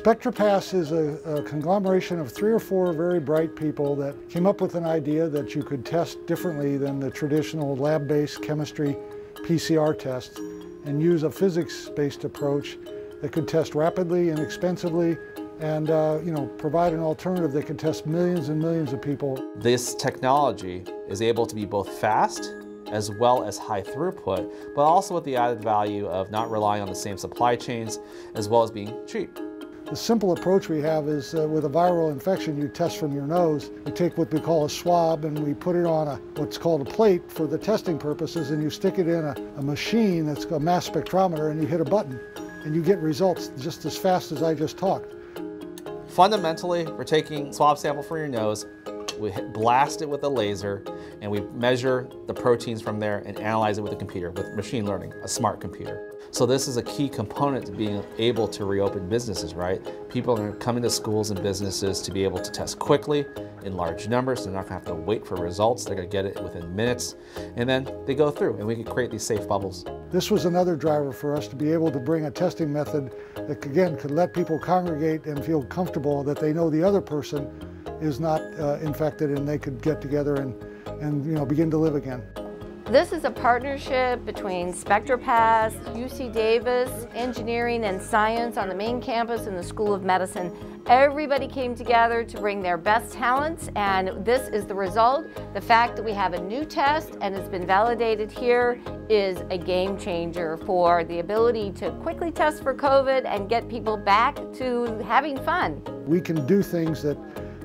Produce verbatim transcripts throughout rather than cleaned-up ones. SpectraPass is a, a conglomeration of three or four very bright people that came up with an idea that you could test differently than the traditional lab-based chemistry P C R tests and use a physics-based approach that could test rapidly and inexpensively and uh, you know, provide an alternative that could test millions and millions of people. This technology is able to be both fast as well as high throughput, but also with the added value of not relying on the same supply chains as well as being cheap. The simple approach we have is uh, with a viral infection, you test from your nose. You take what we call a swab and we put it on a, what's called a plate for the testing purposes, and you stick it in a, a machine that's a mass spectrometer, and you hit a button and you get results just as fast as I just talked. Fundamentally, we're taking a swab sample from your nose, we blast it with a laser, and we measure the proteins from there and analyze it with a computer, with machine learning, a smart computer. So this is a key component to being able to reopen businesses, right? People are coming to schools and businesses to be able to test quickly in large numbers. They're not gonna have to wait for results. They're gonna get it within minutes. And then they go through and we can create these safe bubbles. This was another driver for us to be able to bring a testing method that, again, could let people congregate and feel comfortable that they know the other person is not uh, infected, and they could get together and, and you know, begin to live again. This is a partnership between SpectraPass, U C Davis, engineering and science on the main campus, and the School of Medicine. Everybody came together to bring their best talents, and this is the result. The fact that we have a new test and it's been validated here is a game changer for the ability to quickly test for COVID and get people back to having fun. We can do things that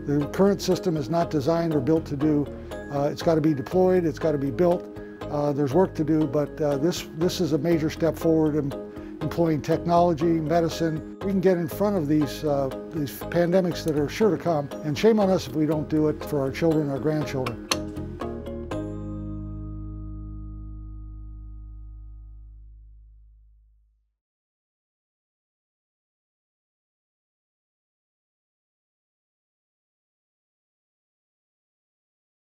the current system is not designed or built to do. Uh, it's got to be deployed, it's got to be built. Uh, there's work to do, but uh, this, this is a major step forward in employing technology, medicine. We can get in front of these, uh, these pandemics that are sure to come, and shame on us if we don't do it for our children, our grandchildren.